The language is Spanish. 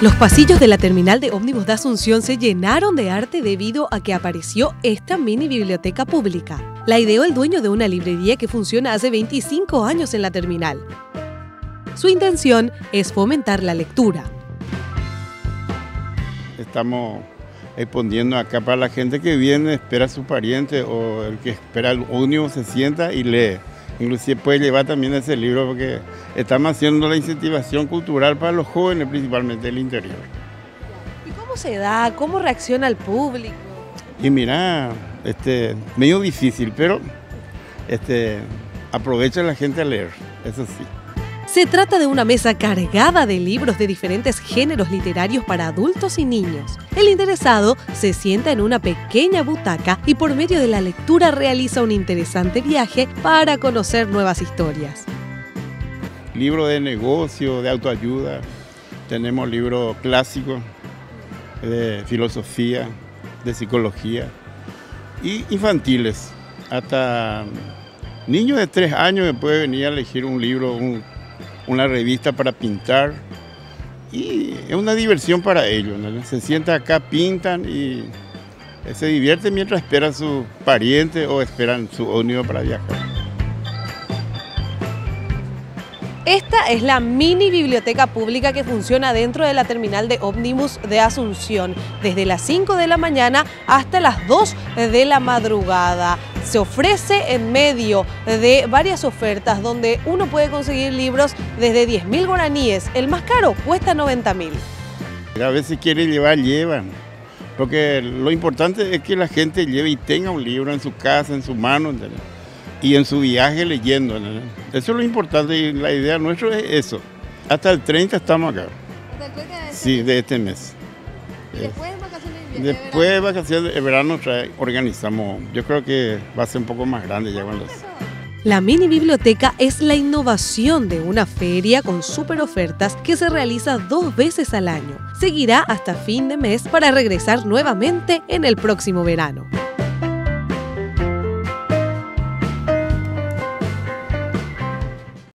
Los pasillos de la terminal de ómnibus de Asunción se llenaron de arte debido a que apareció esta mini biblioteca pública. La ideó el dueño de una librería que funciona hace 25 años en la terminal. Su intención es fomentar la lectura. Estamos exponiendo acá para la gente que viene, espera a su pariente o el que espera al ómnibus se sienta y lee. Inclusive puede llevar también ese libro porque estamos haciendo la incentivación cultural para los jóvenes, principalmente del interior. ¿Y cómo se da? ¿Cómo reacciona el público? Y mira, medio difícil, pero aprovecha la gente a leer, eso sí. Se trata de una mesa cargada de libros de diferentes géneros literarios para adultos y niños. El interesado se sienta en una pequeña butaca y por medio de la lectura realiza un interesante viaje para conocer nuevas historias. Libros de negocio, de autoayuda, tenemos libros clásicos de filosofía, de psicología y infantiles. Hasta niños de 3 años pueden venir a elegir un libro, una revista para pintar y es una diversión para ellos, ¿no? Se sienta acá, pintan y se divierte mientras espera a sus parientes o esperan su ómnibus para viajar. Esta es la mini biblioteca pública que funciona dentro de la terminal de ómnibus de Asunción desde las 5 de la mañana hasta las 2 de la madrugada. Se ofrece en medio de varias ofertas donde uno puede conseguir libros desde 10.000 guaraníes. El más caro cuesta 90.000. A veces quieren llevar, llevan. Porque lo importante es que la gente lleve y tenga un libro en su casa, en su mano, ¿no? Y en su viaje leyendo, ¿no? Eso es lo importante y la idea nuestra es eso. Hasta el 30 estamos acá. ¿Hasta el 30 de este mes? Sí, de este mes. Después de vacaciones de verano organizamos, yo creo que va a ser un poco más grande ya cuando... La mini biblioteca es la innovación de una feria con super ofertas que se realiza 2 veces al año. Seguirá hasta fin de mes para regresar nuevamente en el próximo verano.